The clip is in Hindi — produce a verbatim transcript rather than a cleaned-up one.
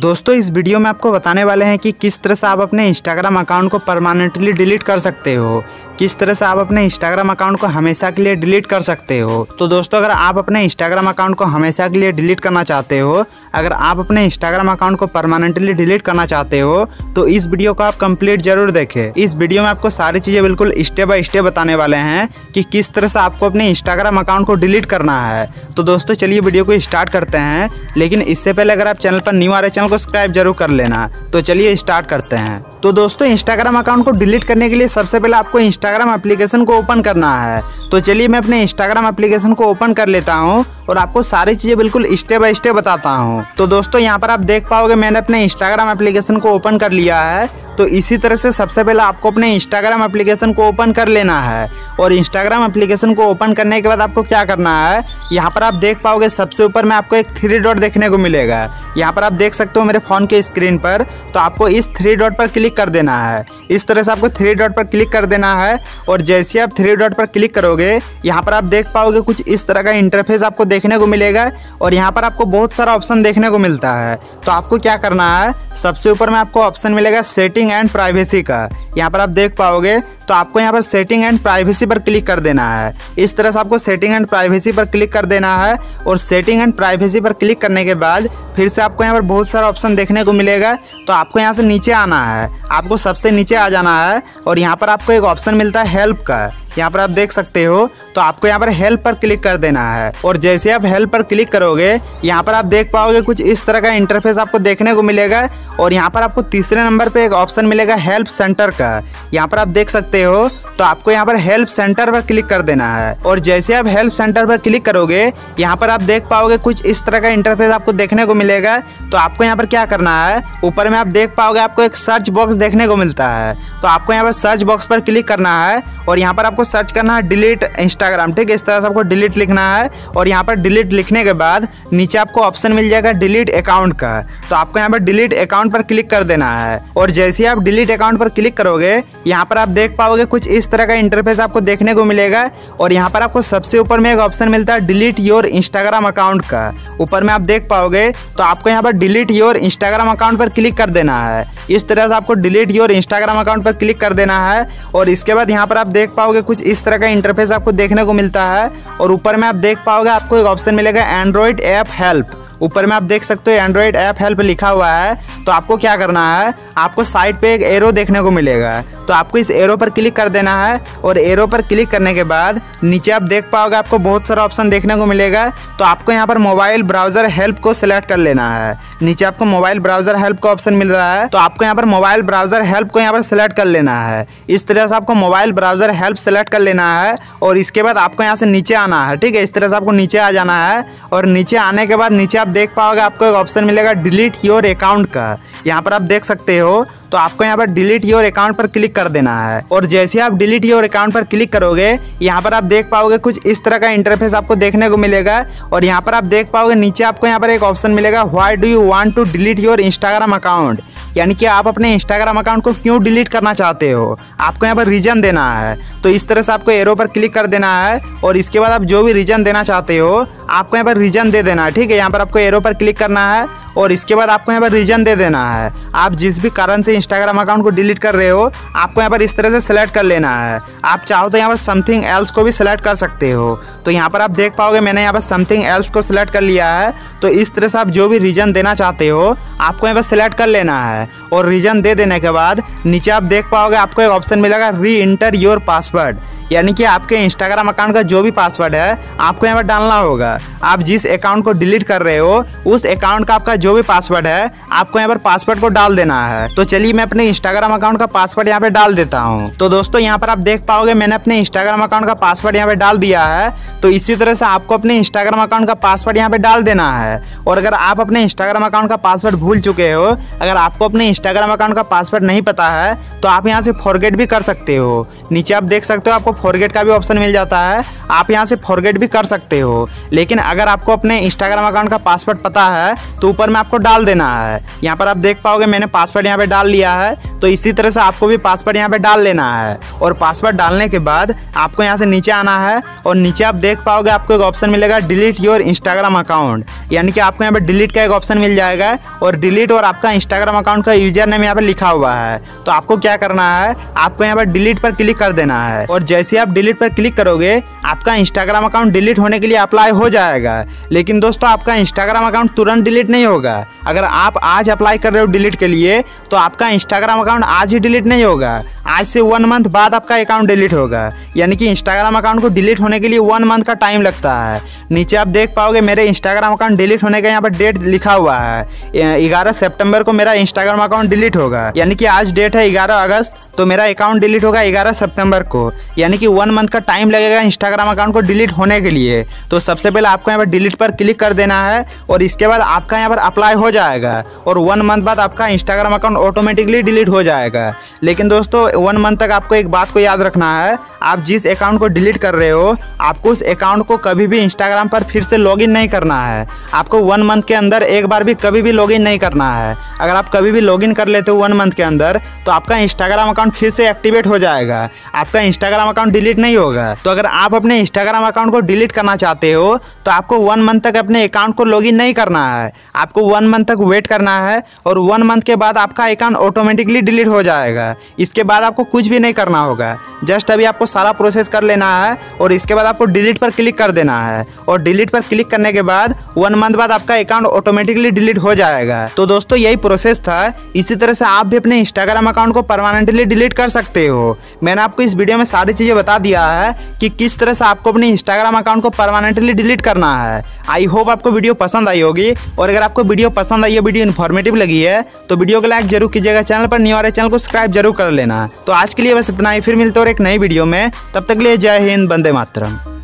दोस्तों इस वीडियो में आपको बताने वाले हैं कि किस तरह से आप अपने इंस्टाग्राम अकाउंट को परमानेंटली डिलीट कर सकते हो, किस तरह से आप अपने इंस्टाग्राम अकाउंट को हमेशा के लिए डिलीट कर सकते हो। तो दोस्तों अगर आप अपने इंस्टाग्राम अकाउंट को हमेशा के लिए डिलीट करना चाहते हो, अगर आप अपने इंस्टाग्राम अकाउंट को परमानेंटली डिलीट करना चाहते हो तो इस वीडियो को आप कंप्लीट जरूर देखें। इस वीडियो में आपको सारी चीज़ें बिल्कुल स्टेप बाय स्टेप बताने वाले हैं कि किस तरह से आपको अपने इंस्टाग्राम अकाउंट को डिलीट करना है। तो दोस्तों चलिए वीडियो को स्टार्ट करते हैं, लेकिन इससे पहले अगर आप चैनल पर न्यू आ रहे चैनल को सब्सक्राइब जरूर कर लेना। तो चलिए स्टार्ट करते हैं। तो दोस्तों इंस्टाग्राम अकाउंट को डिलीट करने के लिए सबसे पहले आपको इंस्टाग्राम एप्लीकेशन को ओपन करना है। तो चलिए मैं अपने इंस्टाग्राम एप्लीकेशन को ओपन कर लेता हूं और आपको सारी चीज़ें बिल्कुल स्टेप बाय स्टेप बताता हूं। तो दोस्तों यहां पर आप देख पाओगे मैंने अपने इंस्टाग्राम एप्लीकेशन को ओपन कर लिया है। तो इसी तरह से सबसे पहले आपको अपने इंस्टाग्राम एप्लीकेशन को ओपन कर लेना है और इंस्टाग्राम एप्लीकेशन को ओपन करने के बाद आपको क्या करना है, यहाँ पर आप देख पाओगे सबसे ऊपर में आपको एक थ्री डॉट देखने को मिलेगा। यहाँ पर आप देख सकते हो मेरे फ़ोन के स्क्रीन पर। तो आपको इस थ्री डॉट पर क्लिक कर देना है। इस तरह से आपको थ्री डॉट पर क्लिक कर देना है और जैसे आप थ्री डॉट पर क्लिक करोगे यहाँ पर आप देख पाओगे कुछ इस तरह का इंटरफेस आपको देखने को मिलेगा और यहाँ पर आपको बहुत सारा ऑप्शन देखने को मिलता है। तो आपको क्या करना है, सबसे ऊपर में आपको ऑप्शन मिलेगा सेटिंग एंड प्राइवेसी का, यहाँ पर आप देख पाओगे। तो आपको यहाँ पर सेटिंग एंड प्राइवेसी पर क्लिक कर देना है। इस तरह से आपको सेटिंग एंड प्राइवेसी पर क्लिक कर देना है और सेटिंग एंड प्राइवेसी पर क्लिक करने के बाद फिर से आपको यहाँ पर बहुत सारा ऑप्शन देखने को मिलेगा। तो आपको यहाँ से नीचे आना है, आपको सबसे नीचे आ जाना है और यहाँ पर आपको एक ऑप्शन मिलता है हेल्प का, यहाँ पर आप देख सकते हो। तो आपको यहाँ पर हेल्प पर क्लिक कर देना है और जैसे आप हेल्प पर क्लिक करोगे यहाँ पर आप देख पाओगे कुछ इस तरह का इंटरफेस आपको देखने को मिलेगा और यहाँ पर आपको तीसरे नंबर पे एक ऑप्शन मिलेगा हेल्प सेंटर का, यहाँ पर आप देख सकते हो। तो आपको यहाँ पर हेल्प सेंटर पर क्लिक कर देना है और जैसे आप हेल्प सेंटर पर क्लिक करोगे यहाँ पर आप देख पाओगे कुछ इस तरह का इंटरफेस आपको देखने को मिलेगा। तो आपको यहाँ पर क्या करना है, ऊपर में आप देख पाओगे आपको एक सर्च बॉक्स देखने को मिलता है। तो आपको यहाँ पर सर्च बॉक्स पर क्लिक करना है और यहाँ पर आपको सर्च करना है डिलीट इंस्टाग्राम, ठीक है। इस तरह से आपको डिलीट लिखना है और यहाँ पर डिलीट लिखने के बाद नीचे आपको ऑप्शन मिल जाएगा डिलीट अकाउंट का। तो आपको यहाँ पर डिलीट अकाउंट पर क्लिक कर देना है और जैसे ही आप डिलीट अकाउंट पर क्लिक करोगे यहाँ पर आप देख पाओगे कुछ इस तरह का इंटरफेस आपको देखने को मिलेगा और यहाँ पर आपको सबसे ऊपर में एक ऑप्शन मिलता है डिलीट योर इंस्टाग्राम अकाउंट का, ऊपर में आप देख पाओगे। तो आपको यहाँ पर डिलीट योर इंस्टाग्राम अकाउंट पर क्लिक कर देना है। इस तरह से आपको डिलीट योर इंस्टाग्राम अकाउंट पर क्लिक कर देना है और इसके बाद यहाँ पर आप देख पाओगे कुछ इस तरह का इंटरफेस आपको देखने को मिलता है और ऊपर में आप देख पाओगे आपको एक ऑप्शन मिलेगा एंड्रॉयड ऐप हेल्प, ऊपर में आप देख सकते हो एंड्रॉयड ऐप हेल्प लिखा हुआ है। तो आपको क्या करना है, आपको साइड पे एक एरो देखने को मिलेगा। तो आपको इस एरो पर क्लिक कर देना है और एरो पर क्लिक करने के बाद नीचे आप देख पाओगे आपको बहुत सारा ऑप्शन देखने को मिलेगा। तो आपको यहाँ पर मोबाइल ब्राउजर हेल्प को सिलेक्ट कर लेना है। नीचे आपको मोबाइल ब्राउजर हेल्प का ऑप्शन मिल रहा है। तो आपको यहाँ पर मोबाइल ब्राउजर हेल्प को यहाँ पर सिलेक्ट कर लेना है। इस तरह से आपको मोबाइल ब्राउजर हेल्प सेलेक्ट कर लेना है और इसके बाद आपको यहाँ से नीचे आना है, ठीक है। इस तरह से आपको नीचे आ जाना है और नीचे आने के बाद नीचे आप देख पाओगे आपको एक ऑप्शन मिलेगा डिलीट योर अकाउंट का, यहाँ पर आप देख सकते हो। तो आपको यहाँ पर डिलीट योर अकाउंट पर क्लिक कर देना है और जैसे आप डिलीट योर अकाउंट पर क्लिक करोगे यहाँ पर आप देख पाओगे कुछ इस तरह का इंटरफेस आपको देखने को मिलेगा और यहाँ पर आप देख पाओगे नीचे आपको यहाँ पर एक ऑप्शन मिलेगा why do you want to delete your Instagram account, यानी कि आप अपने इंस्टाग्राम अकाउंट को क्यों डिलीट करना चाहते हो, आपको यहाँ पर रीजन देना है। तो इस तरह से आपको एरो पर क्लिक कर देना है और इसके बाद आप जो भी रीजन देना चाहते हो आपको यहाँ पर रीजन दे देना है, ठीक है। यहाँ पर आपको एरो पर क्लिक करना है और इसके बाद आपको यहाँ पर रीजन दे देना है। आप जिस भी कारण से इंस्टाग्राम अकाउंट को डिलीट कर रहे हो आपको यहाँ पर इस तरह से सेलेक्ट कर लेना है। आप चाहो तो यहाँ पर समथिंग एल्स को भी सेलेक्ट कर सकते हो। तो यहाँ पर आप देख पाओगे मैंने यहाँ पर समथिंग एल्स को सिलेक्ट कर लिया है। तो इस तरह से आप जो भी रीजन देना चाहते हो आपको यहाँ पर सेलेक्ट कर लेना है और रीजन दे देने के बाद नीचे आप देख पाओगे आपको एक ऑप्शन मिलेगा री इंटर योर पासवर्ड, यानी कि आपके इंस्टाग्राम अकाउंट का जो भी पासवर्ड है आपको यहाँ पर डालना होगा। आप जिस अकाउंट को डिलीट कर रहे हो उस अकाउंट का आपका जो भी पासवर्ड है आपको यहाँ पर पासवर्ड को डाल देना है। तो चलिए मैं अपने इंस्टाग्राम अकाउंट का पासवर्ड यहाँ पे डाल देता हूँ। तो दोस्तों यहाँ पर आप देख पाओगे मैंने अपने इंस्टाग्राम अकाउंट का पासवर्ड यहाँ पे डाल दिया है। तो इसी तरह से आपको अपने इंस्टाग्राम अकाउंट का पासवर्ड यहाँ पे डाल देना है और अगर आप अपने इंस्टाग्राम अकाउंट का पासवर्ड भूल चुके हो, अगर आपको अपने इंस्टाग्राम अकाउंट का पासवर्ड नहीं पता है तो आप यहाँ से फॉरगेट भी कर सकते हो। नीचे आप देख सकते हो आपको फॉरगेट का भी ऑप्शन मिल जाता है, आप यहाँ से फॉरगेट भी कर सकते हो। लेकिन अगर आपको अपने इंस्टाग्राम अकाउंट का पासवर्ड पता है तो ऊपर में आपको डाल देना है। यहाँ पर आप देख पाओगे मैंने पासवर्ड यहाँ पे डाल लिया है, तो इसी तरह से आपको भी पासवर्ड यहाँ पे डाल लेना है। और पासवर्ड डालने के बाद आपको यहाँ से नीचे आना है और नीचे आप देख पाओगे आपको एक ऑप्शन मिलेगा डिलीट योर इंस्टाग्राम अकाउंट, यानी कि आपको यहाँ पर डिलीट का एक ऑप्शन मिल जाएगा और डिलीट और आपका इंस्टाग्राम अकाउंट का यूजर नेम यहाँ पर लिखा हुआ है। तो आपको क्या करना है, आपको यहाँ पर डिलीट पर क्लिक कर देना है। और जैसे आप डिलीट पर क्लिक करोगे आपका इंस्टाग्राम अकाउंट डिलीट होने के लिए अप्लाई हो जाएगा। लेकिन दोस्तों आपका इंस्टाग्राम अकाउंट तुरंत डिलीट नहीं होगा। अगर आप आज अप्लाई कर रहे हो डिलीट के लिए तो आपका इंस्टाग्राम अकाउंट आज ही डिलीट नहीं होगा, आज से वन मंथ बाद आपका अकाउंट डिलीट होगा। यानी कि इंस्टाग्राम अकाउंट को डिलीट होने के लिए वन मंथ का टाइम लगता है। नीचे आप देख पाओगे मेरे इंस्टाग्राम अकाउंट डिलीट होने का यहाँ पर डेट लिखा हुआ है, ग्यारह सितंबर को मेरा इंस्टाग्राम अकाउंट डिलीट होगा। यानी कि आज डेट है ग्यारह अगस्त, तो मेरा अकाउंट डिलीट होगा ग्यारह सितंबर को। यानी कि वन मंथ का टाइम लगेगा इंस्टाग्राम अकाउंट को डिलीट होने के लिए। तो सबसे पहले आपको यहाँ पर डिलीट पर क्लिक कर देना है और इसके बाद आपका यहाँ पर अप्लाई हो जाएगा और वन मंथ बाद आपका इंस्टाग्राम अकाउंट ऑटोमेटिकली डिलीट हो जाएगा। लेकिन दोस्तों वन मंथ तक आपको एक बात को याद रखना है, आप जिस अकाउंट को डिलीट कर रहे हो आपको उस अकाउंट को कभी भी इंस्टाग्राम पर फिर से लॉगिन नहीं करना है। आपको वन मंथ के अंदर एक बार भी कभी भी लॉगिन नहीं करना है। अगर आप कभी भी लॉगिन कर लेते हो वन मंथ के अंदर तो आपका इंस्टाग्राम अकाउंट फिर से एक्टिवेट हो जाएगा, आपका इंस्टाग्राम अकाउंट डिलीट नहीं होगा। तो अगर आप अपने इंस्टाग्राम अकाउंट को डिलीट करना चाहते हो तो आपको वन मंथ तक अपने अकाउंट को लॉगिन नहीं करना है, आपको वन मंथ तक वेट करना है और वन मंथ के बाद आपका अकाउंट ऑटोमेटिकली डिलीट हो जाएगा। इसके बाद आपको कुछ भी नहीं करना होगा, जस्ट अभी आपको सारा प्रोसेस कर लेना है और इसके बाद आपको डिलीट पर क्लिक कर देना है। और डिलीट पर क्लिक करने के बाद वन मंथ बाद आपका अकाउंट ऑटोमेटिकली डिलीट हो जाएगा। तो दोस्तों यही प्रोसेस था। इसी तरह से आप भी अपने इंस्टाग्राम अकाउंट को परमानेंटली डिलीट कर सकते हो। मैंने आपको इस वीडियो में सारी चीज़ें बता दिया है कि किस तरह से आपको अपने इंस्टाग्राम अकाउंट को परमानेंटली डिलीट करना है। आई होप आपको वीडियो पसंद आई होगी। और अगर आपको वीडियो पसंद आई है, वीडियो इन्फॉर्मेटिव लगी है तो वीडियो को लाइक जरूर कीजिएगा, चैनल पर न्यू आ रहे चैनल को सब्सक्राइब जरूर कर लेना। तो आज के लिए बस इतना ही, फिर मिलते और एक नई वीडियो में। तब तक के लिए जय हिंद, वंदे मातरम।